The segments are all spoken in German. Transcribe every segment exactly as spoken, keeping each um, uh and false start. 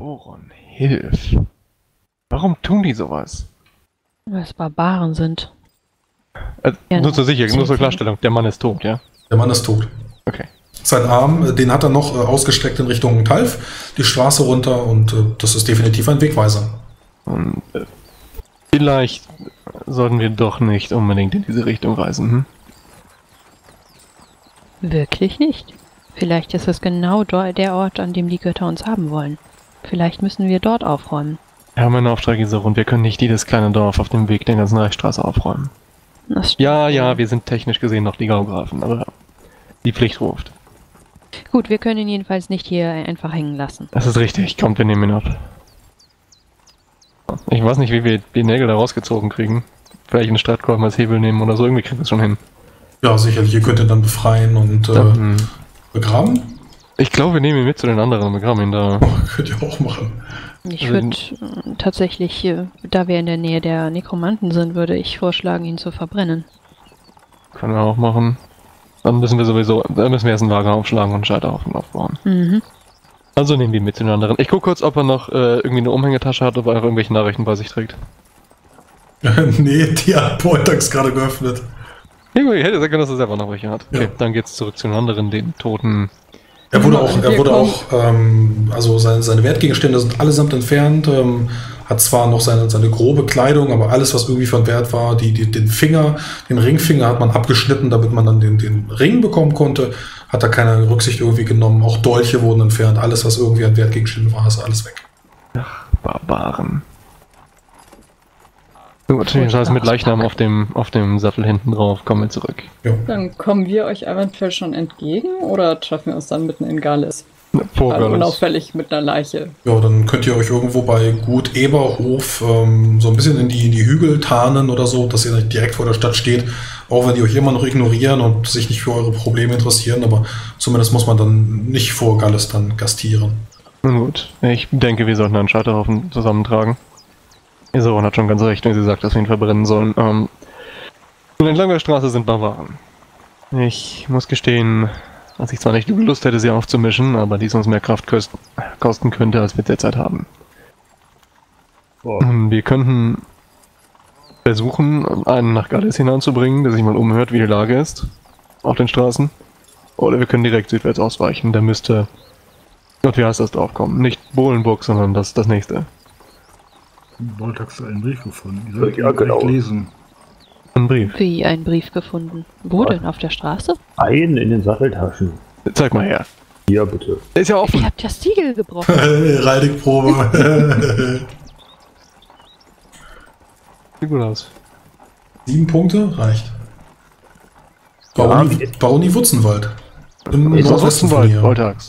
Boron, hilf! Warum tun die sowas? Weil es Barbaren sind. Äh, ja, nur zur Sicherheit, nur zur Klarstellung, der Mann ist tot, ja? Der Mann ist tot. Okay. Sein Arm, den hat er noch ausgestreckt in Richtung Talf, die Straße runter, und das ist definitiv ein Wegweiser. Und äh, vielleicht sollten wir doch nicht unbedingt in diese Richtung reisen, hm? Wirklich nicht. Vielleicht ist es genau der Ort, an dem die Götter uns haben wollen. Vielleicht müssen wir dort aufräumen. Ja, mein Auftrag ist so, und wir können nicht jedes kleine Dorf auf dem Weg der ganzen Reichsstraße aufräumen. Ja, ja, wir sind technisch gesehen noch die Gaugrafen, aber die Pflicht ruft. Gut, wir können ihn jedenfalls nicht hier einfach hängen lassen. Das ist richtig. Kommt, wir nehmen ihn ab. Ich weiß nicht, wie wir die Nägel da rausgezogen kriegen. Vielleicht einen Stratkorb als Hebel nehmen oder so, irgendwie kriegen wir es schon hin. Ja, sicherlich. Ihr könnt ihn dann befreien und äh, begraben. Ich glaube, wir nehmen ihn mit zu den anderen und begraben ihn da. Oh, könnt ihr auch machen. Ich also, würde tatsächlich, äh, da wir in der Nähe der Nekromanten sind, würde ich vorschlagen, ihn zu verbrennen. Können wir auch machen. Dann müssen wir sowieso, dann müssen wir erst ein Lager aufschlagen und einen Scheiterhaufen aufbauen. Mhm. Also nehmen wir mit zu den anderen. Ich gucke kurz, ob er noch äh, irgendwie eine Umhängetasche hat, ob er irgendwelche Nachrichten bei sich trägt. Nee, die hat Poltax gerade geöffnet. Ich hätte sagen können, dass er selber noch welche hat. Okay, ja. Dann geht's zurück zu den anderen, den Toten. Er wurde auch, er wurde auch ähm, also seine, seine Wertgegenstände sind allesamt entfernt, ähm, hat zwar noch seine, seine grobe Kleidung, aber alles, was irgendwie von Wert war, die, die, den Finger, den Ringfinger hat man abgeschnitten, damit man dann den, den Ring bekommen konnte, hat da keine Rücksicht irgendwie genommen, auch Dolche wurden entfernt, alles, was irgendwie an Wertgegenständen war, ist alles weg. Ach, Barbaren. Gut, das heißt, mit Leichnam auf dem, auf dem Sattel hinten drauf kommen wir zurück. Ja. Dann kommen wir euch eventuell schon entgegen oder treffen wir uns dann mitten in Galles? Vor Galles. Unauffällig mit einer Leiche. Ja, dann könnt ihr euch irgendwo bei Gut Eberhof ähm, so ein bisschen in die, in die Hügel tarnen oder so, dass ihr nicht direkt vor der Stadt steht, auch wenn die euch immer noch ignorieren und sich nicht für eure Probleme interessieren, aber zumindest muss man dann nicht vor Galles dann gastieren. Nun gut, ich denke, wir sollten einen Scheiterhaufen zusammentragen. Isarun hat schon ganz recht, wenn sie sagt, dass wir ihn verbrennen sollen. Ähm, und entlang der Straße sind Bavaren. Ich muss gestehen, dass ich zwar nicht übel Lust hätte, sie aufzumischen, aber dies uns mehr Kraft kosten könnte, als wir derzeit haben. Boah. Wir könnten versuchen, einen nach Galles hineinzubringen, der sich mal umhört, wie die Lage ist, auf den Straßen. Oder wir können direkt südwärts ausweichen, da müsste... Gott, wie heißt das drauf kommen? Nicht Bohlenburg, sondern das, das nächste. Boltax einen Brief gefunden. Ihr sollt ja, ihn genau lesen. Ein Brief. Wie einen Brief gefunden? Wo denn? Auf der Straße? Einen in den Satteltaschen. Zeig mal her. Ja, bitte. Der ist ja offen. Ich hab das Siegel gebrochen. Reidigprobe. Sieht gut aus. Sieben Punkte? Reicht. Bauni, Bauni Wutzenwald. Du kannst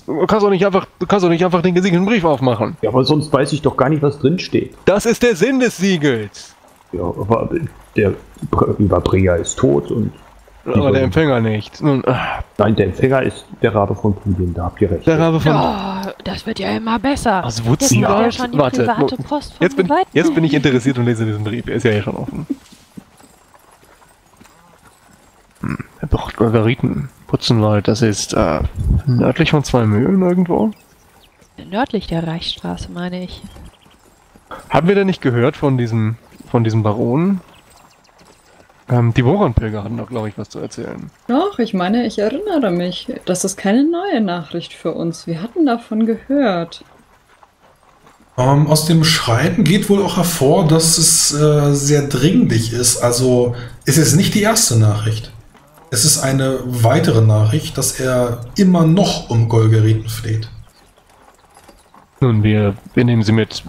doch nicht einfach, du kannst doch nicht einfach den gesiegelten Brief aufmachen. Ja, aber sonst weiß ich doch gar nicht, was drin steht. Das ist der Sinn des Siegels. Ja, aber der Überbringer ist tot und... Aber der Empfänger nicht. Nun, nein, der Empfänger ist der Rabe von Pudien, da habt ihr recht. Der Rabe von... Oh, das wird ja immer besser. Aus Wutzenwald. Ja, warte, Post von jetzt, bin, jetzt bin ich interessiert und lese diesen Brief. Er ist ja hier schon offen. Hm, er braucht Margariten. Wutzenwald, das ist äh, nördlich von zwei Mühlen irgendwo. Nördlich der Reichsstraße, meine ich. Haben wir denn nicht gehört von diesem, von diesem Baron? Ähm, die Boron-Pilger hatten doch, glaube ich, was zu erzählen. Doch, ich meine, ich erinnere mich. Das ist keine neue Nachricht für uns. Wir hatten davon gehört. Ähm, aus dem Schreiben geht wohl auch hervor, dass es äh, sehr dringlich ist. Also es ist nicht die erste Nachricht. Es ist eine weitere Nachricht, dass er immer noch um Golgariten fleht. Nun, wir, wir nehmen sie mit,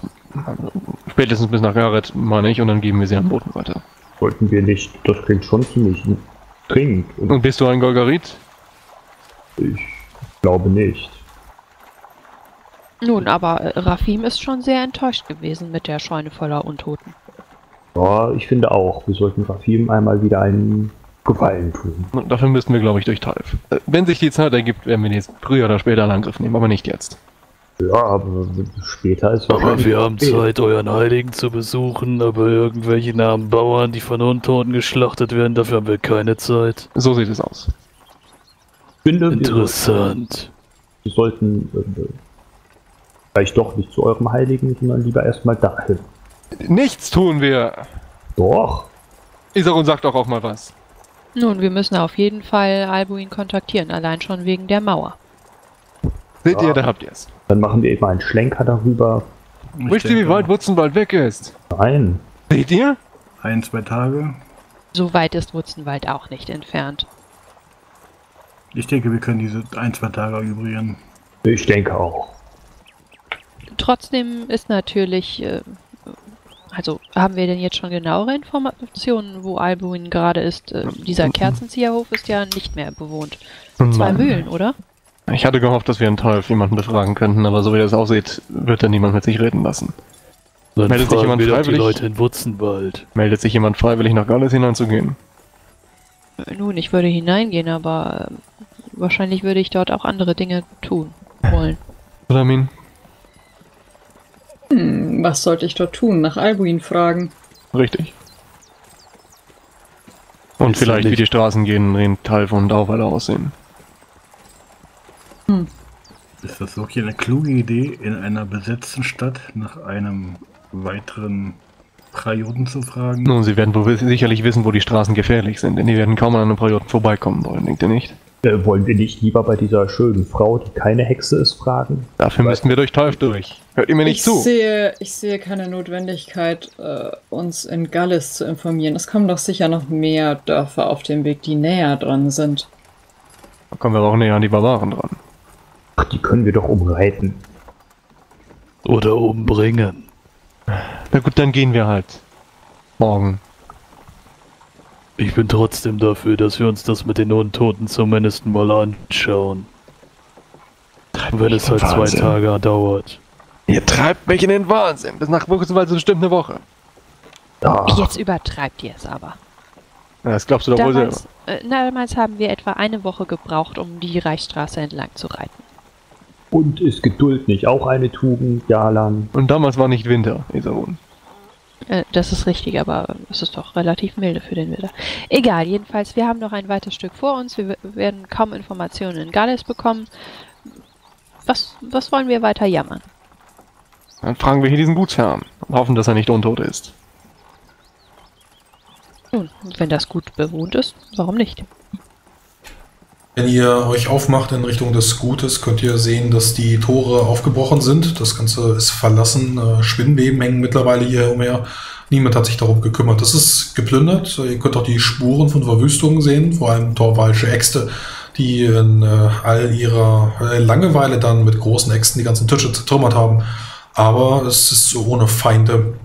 spätestens bis nach Gareth, meine ich, und dann geben wir sie an Boten weiter. Wollten wir nicht, das klingt schon ziemlich dringend. Und bist du ein Golgarit? Ich glaube nicht. Nun, aber Rafim ist schon sehr enttäuscht gewesen mit der Scheune voller Untoten. Ja, ich finde auch, wir sollten Rafim einmal wieder einen... Gefallen tun. Und dafür müssten wir, glaube ich, durch Talf. Wenn sich die Zeit ergibt, werden wir jetzt früher oder später einen Angriff nehmen, aber nicht jetzt. Ja, aber später ist was. Aber wir haben Zeit, euren Heiligen zu besuchen, aber irgendwelche armen Bauern, die von Untoten geschlachtet werden, dafür haben wir keine Zeit. So sieht es aus. Finde, interessant. Wir sollten, wir sollten Vielleicht doch nicht zu eurem Heiligen, sondern lieber erstmal dahin. Nichts tun wir! Doch! Isarun sagt doch auch mal was. Nun, wir müssen auf jeden Fall Albuin kontaktieren, allein schon wegen der Mauer. Seht ja. ihr, da habt ihr es. Dann machen wir eben einen Schlenker darüber. Wisst ihr, wie weit Wutzenwald weg ist? Nein. Seht ihr? Ein, zwei Tage. So weit ist Wutzenwald auch nicht entfernt. Ich denke, wir können diese ein, zwei Tage übrigen. Ich denke auch. Trotzdem ist natürlich, also haben wir denn jetzt schon genauere Informationen, wo Albuin gerade ist? Dieser Kerzenzieherhof ist ja nicht mehr bewohnt. Zwei Mann. Mühlen, oder? Ich hatte gehofft, dass wir einen Teufel jemanden befragen könnten, aber so wie das aussieht, wird da niemand mit sich reden lassen. Dann meldet sich jemand freiwillig, die Leute in Wutzenwald. Meldet sich jemand freiwillig nach Galles hineinzugehen? Nun, ich würde hineingehen, aber wahrscheinlich würde ich dort auch andere Dinge tun wollen. Oder Min? Hm, was sollte ich dort tun? Nach Albuin fragen. Richtig. Und Jetzt vielleicht wie die Straßen gehen, den Teil von Dauferler aussehen. Hm. Ist das wirklich eine kluge Idee, in einer besetzten Stadt nach einem weiteren Perioden zu fragen? Nun, sie werden wohl sicherlich wissen, wo die Straßen gefährlich sind, denn die werden kaum an einem Perioden vorbeikommen wollen, denkt ihr nicht? Äh, wollen wir nicht lieber bei dieser schönen Frau, die keine Hexe ist, fragen? Dafür müssten wir durch Teufel durch. Hört ihr mir nicht ich zu? Sehe, ich sehe keine Notwendigkeit, äh, uns in Galles zu informieren. Es kommen doch sicher noch mehr Dörfer auf dem Weg, die näher dran sind. Da kommen wir aber auch näher an die Bavaren dran. Ach, die können wir doch umreiten. Oder umbringen. Na gut, dann gehen wir halt. Morgen. Ich bin trotzdem dafür, dass wir uns das mit den Untoten zumindest mal anschauen. Treibt Wenn es halt Wahnsinn. zwei Tage dauert. Ihr treibt mich in den Wahnsinn. Bis nach Wutzenwald ist bestimmt eine Woche. Ach. Jetzt übertreibt ihr es aber. Na, das glaubst du doch wohl selber. Äh, damals haben wir etwa eine Woche gebraucht, um die Reichsstraße entlang zu reiten. Und ist Geduld nicht auch eine Tugend, Yarlan? Und damals war nicht Winter, Isarun. Äh, das ist richtig, aber es ist doch relativ milde für den Winter. Egal, jedenfalls, wir haben noch ein weites Stück vor uns. Wir werden kaum Informationen in Galles bekommen. Was, was wollen wir weiter jammern? Dann fragen wir hier diesen Gutsherrn und hoffen, dass er nicht untot ist. Nun, wenn das gut bewohnt ist, warum nicht? Wenn ihr euch aufmacht in Richtung des Gutes, könnt ihr sehen, dass die Tore aufgebrochen sind. Das Ganze ist verlassen. Spinnenweben hängen mittlerweile hier umher. Niemand hat sich darum gekümmert. Das ist geplündert. Ihr könnt auch die Spuren von Verwüstungen sehen, vor allem torwalsche Äxte, die in all ihrer Langeweile dann mit großen Äxten die ganzen Tische zertrümmert haben. Aber es ist ohne Feinde.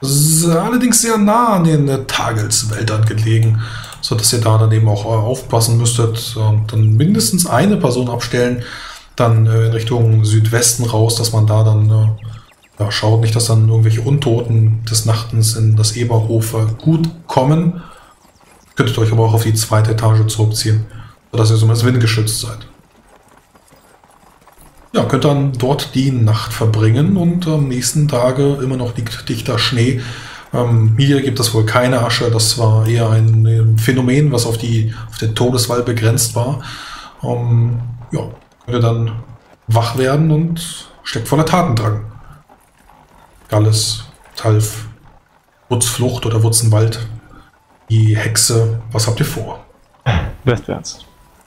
Es ist allerdings sehr nah an den Tagelswäldern gelegen, so dass ihr da daneben auch aufpassen müsstet und dann mindestens eine Person abstellen, dann in Richtung Südwesten raus, dass man da dann ja, schaut, nicht, dass dann irgendwelche Untoten des Nachtens in das Eberhof gut kommen. Könntet euch aber auch auf die zweite Etage zurückziehen, sodass ihr zumindest windgeschützt seid. Ja, könnt dann dort die Nacht verbringen und am nächsten Tage immer noch liegt dichter Schnee. Ähm, hier gibt es wohl keine Asche, das war eher ein Phänomen, was auf, die, auf den Todeswall begrenzt war. Ähm, ja, könnt ihr dann wach werden und steckt voller Tatendrang. Galles, Talf, Wurzflucht oder Wutzenwald, die Hexe, was habt ihr vor? Westwärts,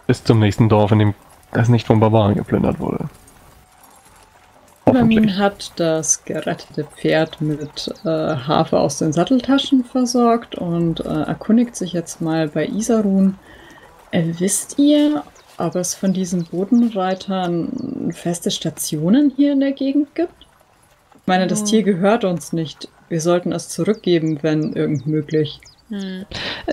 bis zum nächsten Dorf, in dem das nicht von Barbaren geplündert wurde. Man hat das gerettete Pferd mit äh, Hafer aus den Satteltaschen versorgt und äh, erkundigt sich jetzt mal bei Isarun. Äh, wisst ihr, ob es von diesen Bodenreitern feste Stationen hier in der Gegend gibt? Ich meine, das Tier gehört uns nicht. Wir sollten es zurückgeben, wenn irgend möglich. Hm.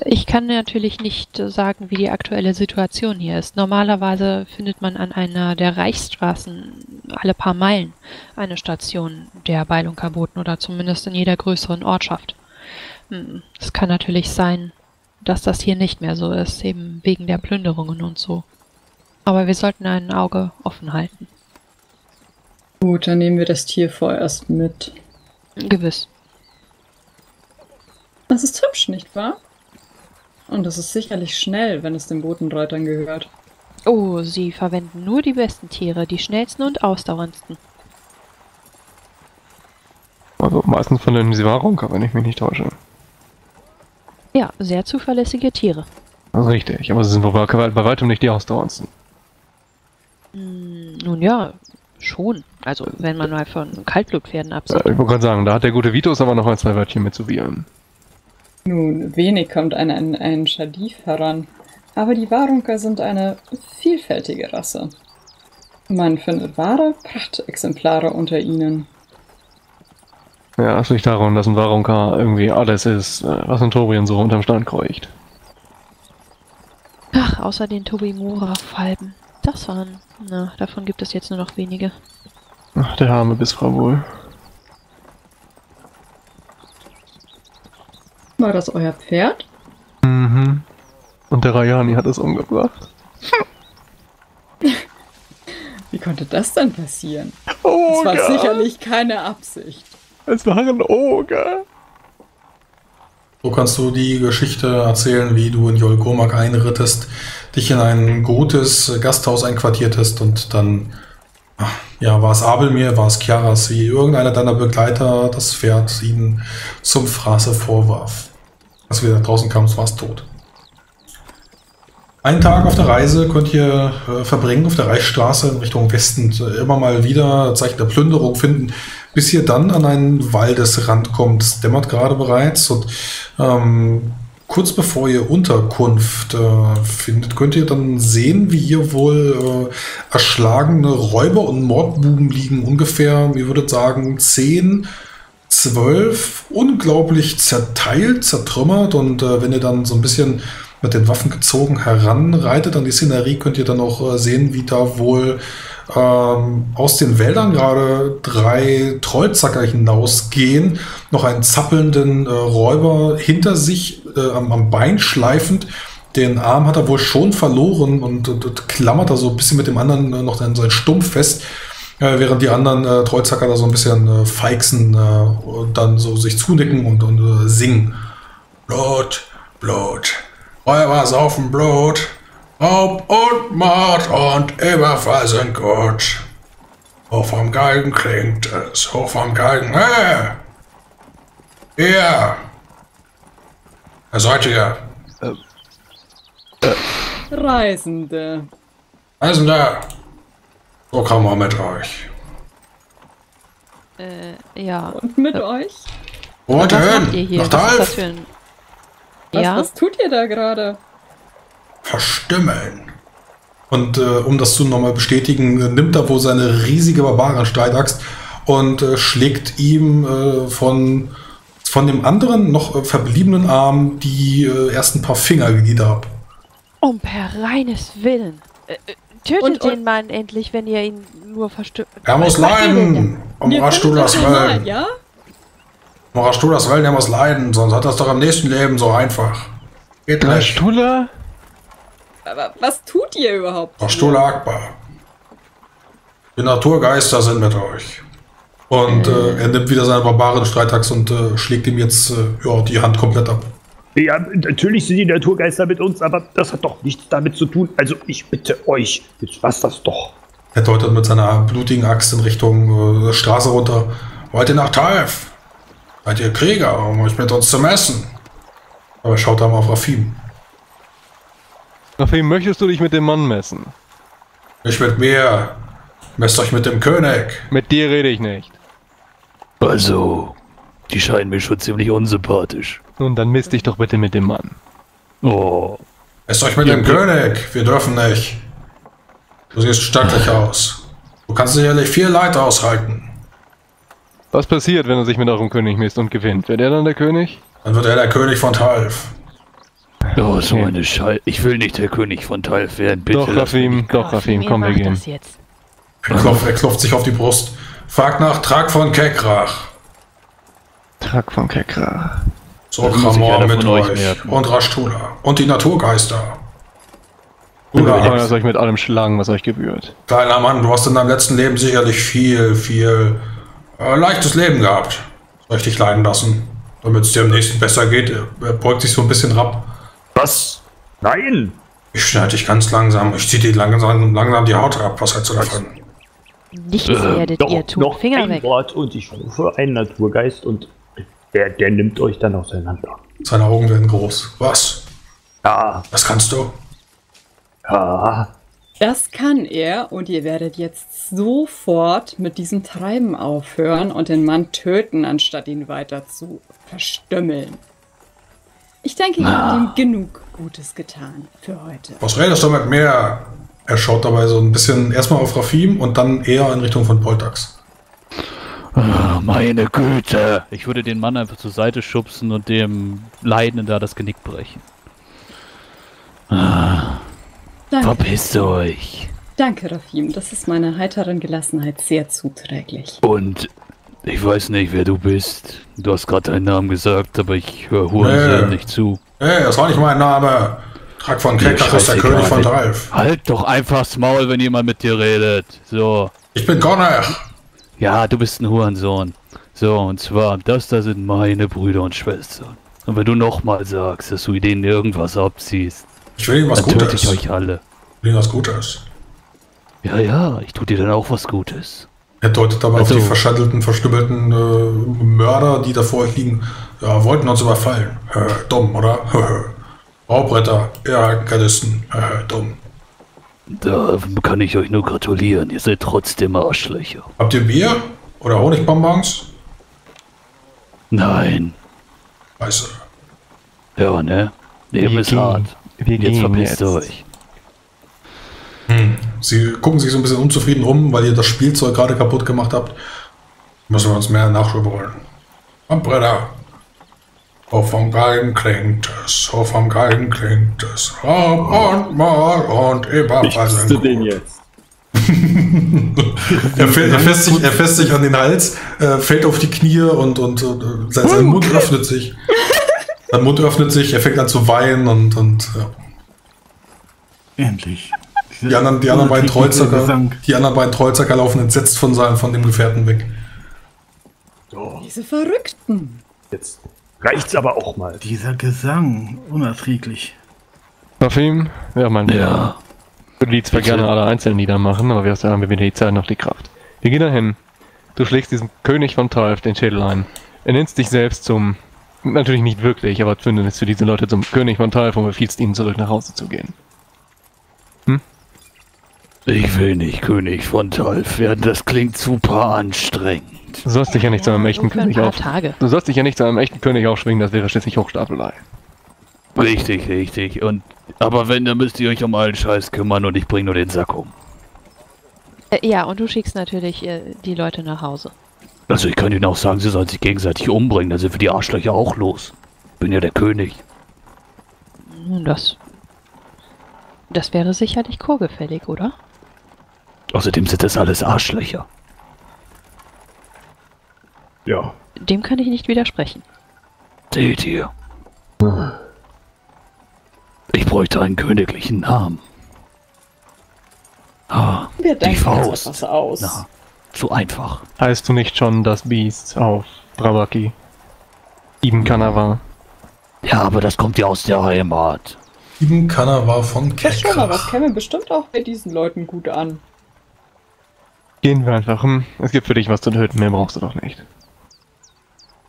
Ich kann natürlich nicht sagen, wie die aktuelle Situation hier ist. Normalerweise findet man an einer der Reichsstraßen alle paar Meilen eine Station der Beilungskaboten oder zumindest in jeder größeren Ortschaft. Hm. Es kann natürlich sein, dass das hier nicht mehr so ist, eben wegen der Plünderungen und so. Aber wir sollten ein Auge offen halten. Gut, dann nehmen wir das Tier vorerst mit. Gewiss. Das ist hübsch, nicht wahr? Und das ist sicherlich schnell, wenn es den Botenreitern gehört. Oh, sie verwenden nur die besten Tiere, die schnellsten und ausdauerndsten. Also meistens von den Warunka, wenn ich mich nicht täusche. Ja, sehr zuverlässige Tiere. Also richtig, aber sie sind bei, bei weitem nicht die ausdauerndsten. Nun ja, schon. Also wenn man mal von Kaltblutpferden absieht. Ja, ich wollte gerade sagen, da hat der gute Vitos aber noch ein, zwei Wörtchen mit zu wählen. Nun, wenig kommt an einen, einen Shadif heran. Aber die Warunka sind eine vielfältige Rasse. Man findet wahre Prachtexemplare unter ihnen. Ja, es liegt daran, dass ein Warunka irgendwie alles ist, was ein Tobrien so unterm Stand kreucht. Ach, außer den Tobimura-Falben. Das waren... Na, davon gibt es jetzt nur noch wenige. Ach, der arme Bisfra wohl. War das euer Pferd? Mhm. Und der Rayani hat es umgebracht. Wie konnte das denn passieren? Oh, das war sicherlich keine Absicht. Es waren Oger. So kannst du die Geschichte erzählen, wie du in Jolgomak einrittest, dich in ein gutes Gasthaus einquartiertest und dann, ach, ja, war es Abelmir, war es Kiaras, wie irgendeiner deiner Begleiter das Pferd ihnen zum Fraße vorwarf. Als wir da draußen kamen, war es tot. Einen Tag auf der Reise könnt ihr äh, verbringen, auf der Reichsstraße in Richtung Westen, äh, immer mal wieder Zeichen der Plünderung finden, bis ihr dann an einen Waldesrand kommt. Es dämmert gerade bereits und ähm, kurz bevor ihr Unterkunft äh, findet, könnt ihr dann sehen, wie ihr wohl äh, erschlagene Räuber und Mordbuben liegen. Ungefähr, wie würdet sagen, zehn... zwölf, unglaublich zerteilt, zertrümmert, und äh, wenn ihr dann so ein bisschen mit den Waffen gezogen heranreitet an die Szenerie, könnt ihr dann auch äh, sehen, wie da wohl ähm, aus den Wäldern gerade drei Trollzacker hinausgehen, noch einen zappelnden äh, Räuber hinter sich äh, am, am Bein schleifend. Den Arm hat er wohl schon verloren und, und, und klammert da so ein bisschen mit dem anderen äh, noch seinen Stumpf fest. Äh, während die anderen äh, Trollzacker da so ein bisschen äh, feixen äh, und dann so sich zunicken und, und äh, singen. Blut, Blut, Räuber saufen Blut, Raub und Mord und Überfall sind gut. Hoch vom Galgen klingt es, hoch vom Galgen, hey! Ihr! Wer seid ihr? Reisende. Reisende! So kann man mit euch. Äh, ja. Und mit äh. euch? Und was macht ihr hier? Nach Talf? Was ist das für ein... was, ja? Was tut ihr da gerade? Verstümmeln. Und äh, um das zu nochmal bestätigen, nimmt er wohl seine riesige Barbaren-Streitaxt und äh, schlägt ihm äh, von, von dem anderen noch äh, verbliebenen Arm die äh, ersten paar Fingerglieder ab. Um per reines Willen. Äh, äh. Tötet und, und den Mann endlich, wenn ihr ihn nur verstückt. Er muss leiden! Um Rastulas Wellen. Ja? Um Rastulas Wellen, er muss leiden, sonst hat das doch im nächsten Leben so einfach. Geht nicht. Rastullah? Aber was tut ihr überhaupt? Rastullah Akbar. Die Naturgeister sind mit euch. Und äh. Äh, er nimmt wieder seine barbarischen Streitaxt und äh, schlägt ihm jetzt äh, ja, die Hand komplett ab. Ja, natürlich sind die Naturgeister mit uns, aber das hat doch nichts damit zu tun. Also ich bitte euch, jetzt lasst das doch. Er deutet mit seiner blutigen Axt in Richtung äh, Straße runter. Wollt ihr nach Talf? Seid ihr Krieger, um euch mit uns zu messen? Aber schaut da mal auf Rafim. Rafim, möchtest du dich mit dem Mann messen? Nicht mit mir. Messt euch mit dem König. Mit dir rede ich nicht. Also... die scheinen mir schon ziemlich unsympathisch. Nun, dann misst dich doch bitte mit dem Mann. Oh. Esst euch mit ja, dem ja. König! Wir dürfen nicht. Du siehst stattlich aus. Du kannst sicherlich viel Leid aushalten. Was passiert, wenn er sich mit eurem König misst und gewinnt? Wird er dann der König? Dann wird er der König von Talf. Oh, so eine Scheiße. Ich will nicht der König von Talf werden, bitte. Doch, Rafim, doch, Rafim, komm, wir gehen. Jetzt. Er, klopft, er klopft sich auf die Brust. Frag nach Trag von Kekrach. Trag von Kekra. So Kramor mit euch und Rastullah und die Naturgeister. Oder ja, euch mit allem schlagen, was euch gebührt. Kleiner Mann, du hast in deinem letzten Leben sicherlich viel, viel äh, leichtes Leben gehabt. Soll ich dich leiden lassen, damit es dir im nächsten besser geht? Er beugt sich so ein bisschen ab. Was? Nein! Ich schneide dich ganz langsam. Ich ziehe dir langsam, langsam die Haut ab. Was hältst du davon? Nichts äh, werdet doch, ihr tun. Noch Finger ein weg. Wort und ich rufe einen Naturgeist und der, der nimmt euch dann auseinander. Seine Augen werden groß. Was? Ja. Was kannst du? Ja. Das kann er und ihr werdet jetzt sofort mit diesem Treiben aufhören und den Mann töten, anstatt ihn weiter zu verstümmeln. Ich denke, ihr habt ihm genug Gutes getan für heute. Was redest du mit mir? Er schaut dabei so ein bisschen erstmal auf Rafim und dann eher in Richtung von Poltax. Oh, meine Güte. Ich würde den Mann einfach zur Seite schubsen und dem Leidenden da das Genick brechen. Ah. Danke. Verpisst euch. Danke, Rafim. Das ist meiner heiteren Gelassenheit sehr zuträglich. Und ich weiß nicht, wer du bist. Du hast gerade deinen Namen gesagt, aber ich höre Hurensohn nicht zu. Nee, das war nicht mein Name. Trak von Kekas ist der König von Talf. Halt doch einfach das Maul, wenn jemand mit dir redet. So. Ich bin Connor. Ja, du bist ein Hurensohn. So, und zwar, das da sind meine Brüder und Schwestern. Und wenn du nochmal sagst, dass du denen irgendwas abziehst, ich will ihnen was Gutes. Dann töte ich euch alle. Ich will ihnen was Gutes. Ja, ja, ich tue dir dann auch was Gutes. Er deutet aber also auf die verschattelten, verstümmelten äh, Mörder, die da vor euch liegen. Ja, wollten uns überfallen. Äh, dumm, oder? Braubretter, ja, Gardisten. Äh, dumm. Da kann ich euch nur gratulieren. Ihr seid trotzdem Arschlöcher. Habt ihr Bier? Oder Honigbonbons? Nein. Scheiße. Ja, ne? Leben ist hart. Wir gehen jetzt. Verpisst euch. Hm. Sie gucken sich so ein bisschen unzufrieden um, weil ihr das Spielzeug gerade kaputt gemacht habt. Müssen wir uns mehr Nachschub holen. Braubretter. Oh, vom Galgen klingt es. Oh, vom Galgen klingt es. Raum und Maul und Eberfall sind gut. Den jetzt. er, er, fässt sich, er fässt sich an den Hals, äh, fällt auf die Knie und, und äh, sein, sein Mund öffnet sich. Sein Mund öffnet sich, er fängt an zu weinen und, und ja. Endlich. Die anderen, die, anderen beiden Trollzacker, die anderen beiden Trollzacker laufen entsetzt von, seinem, von dem Gefährten weg. Oh. Diese Verrückten. Jetzt reicht's aber auch mal. Dieser Gesang, unerträglich. Rafim, ja, mein Lieber. Ja. Ich würde die zwar gerne alle einzeln niedermachen, aber wir haben weder die Zeit noch die Kraft. Wir gehen dahin. Du schlägst diesem König von Talf den Schädel ein. Er nennt dich selbst zum... Natürlich nicht wirklich, aber zündest du diese Leute zum König von Talf und befiehlst ihnen, zurück nach Hause zu gehen. Hm? Ich will nicht König von Talf werden, das klingt super anstrengend. Du sollst dich ja nicht zu einem echten König aufschwingen. Du sollst dich ja nicht zu einem echten König aufschwingen, das wäre schließlich Hochstapelei. Richtig, richtig. Und aber wenn, dann müsst ihr euch um allen Scheiß kümmern und ich bringe nur den Sack um. Ja, und du schickst natürlich äh, die Leute nach Hause. Also ich kann ihnen auch sagen, sie sollen sich gegenseitig umbringen, dann sind wir die Arschlöcher auch los. Bin ja der König. Das... Das wäre sicherlich kurgefällig, oder? Außerdem sind das alles Arschlöcher. Ja. Dem kann ich nicht widersprechen. Seht ihr? Ich bräuchte einen königlichen Namen. Ah, die Faust. Was aus. Na, zu einfach. Heißt du nicht schon das Biest auf Brabaki? Ibn Kanawa. Ja, aber das kommt ja aus der Heimat. Ibn Kanawa von Kerkrach. Ja, schon, aber das käme bestimmt auch bei diesen Leuten gut an. Gehen wir einfach rum. Es gibt für dich was zu töten, mehr brauchst du doch nicht.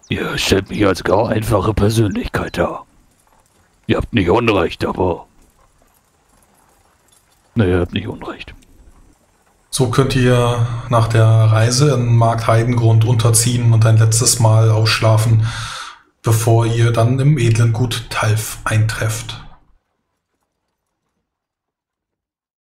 Ihr stellt mich als gar einfache Persönlichkeit dar. Ihr habt nicht Unrecht, aber... Naja, ihr habt nicht Unrecht. So könnt ihr nach der Reise in Markt Heidengrund unterziehen und ein letztes Mal ausschlafen, bevor ihr dann im edlen Gut Talf eintrefft.